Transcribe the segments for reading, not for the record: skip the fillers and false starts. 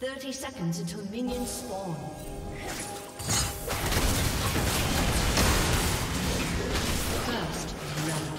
30 seconds until minions spawn. First round.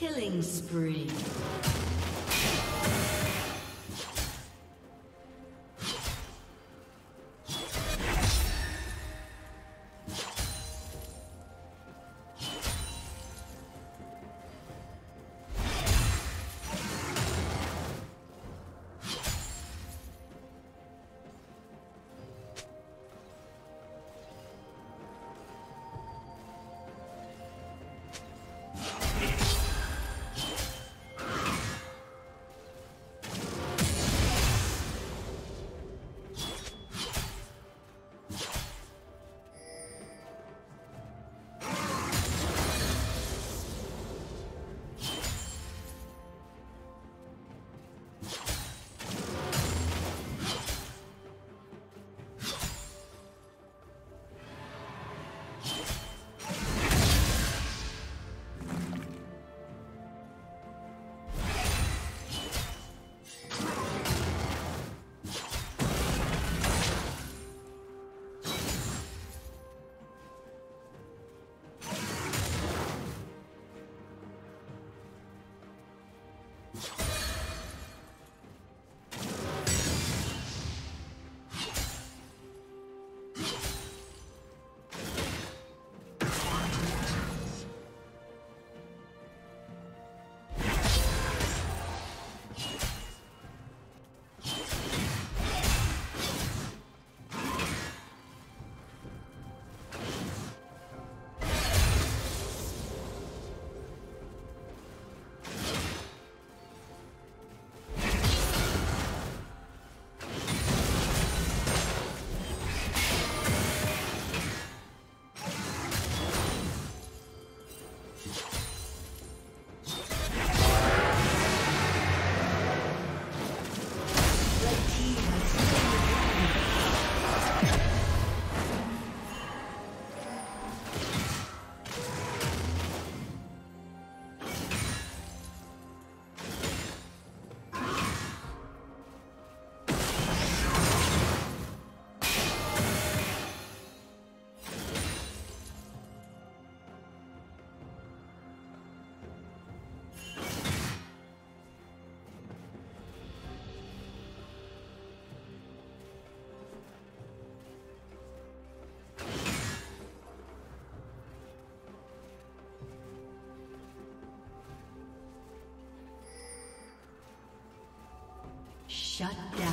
Killing spree. Shut down.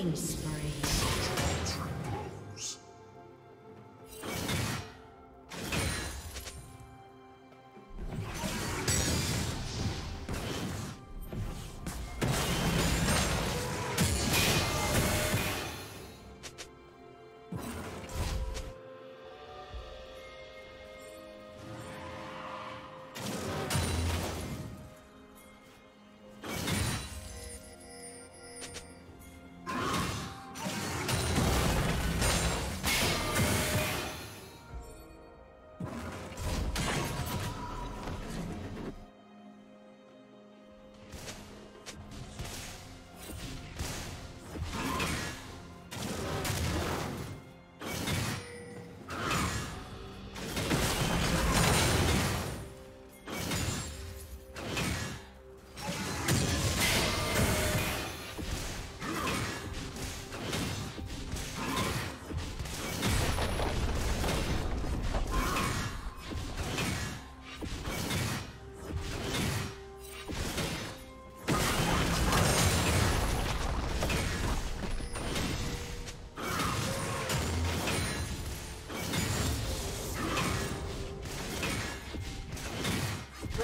Things.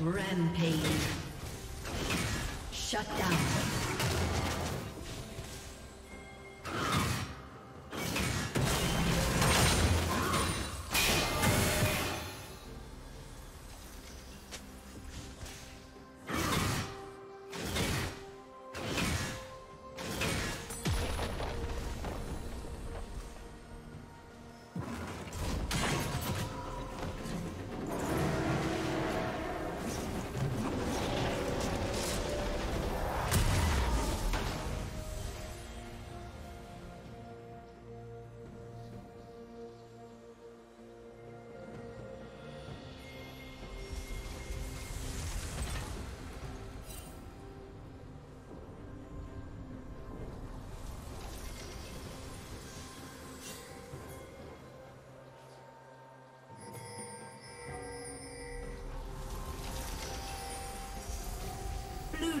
Rampage. Shut down. Blue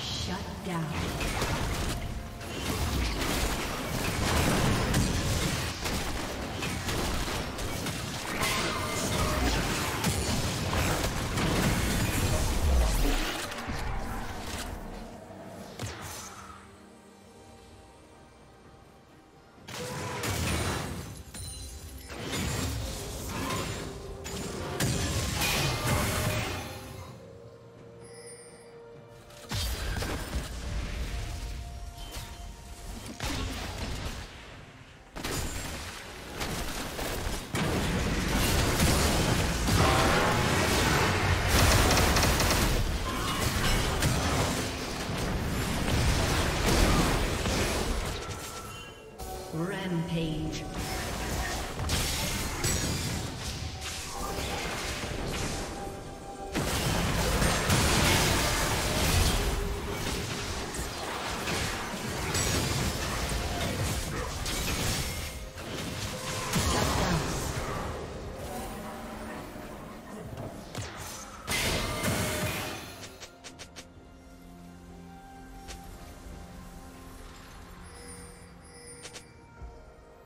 Shut down. Rampage.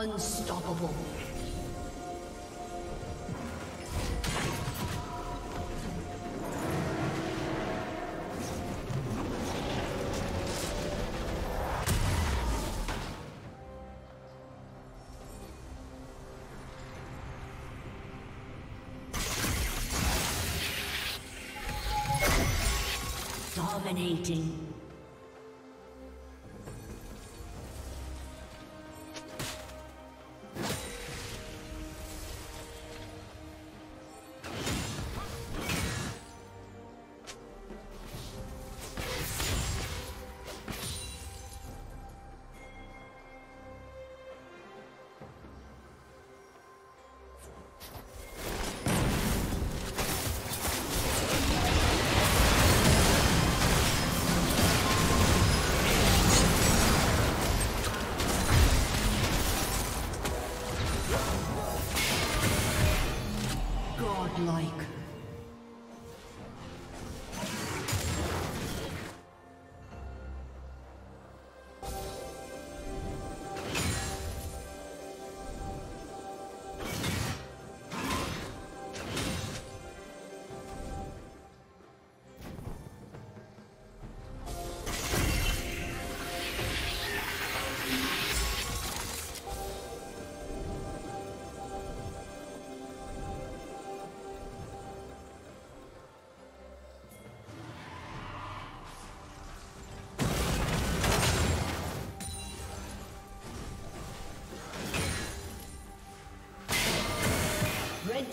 Unstoppable. Dominating. Red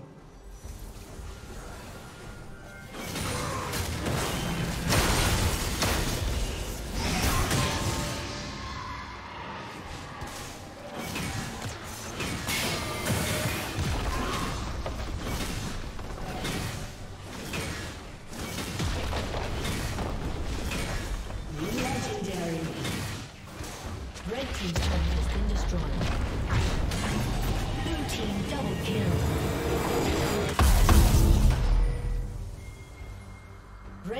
Blue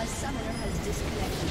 A summoner has disconnected.